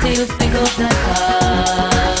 till you think of the past.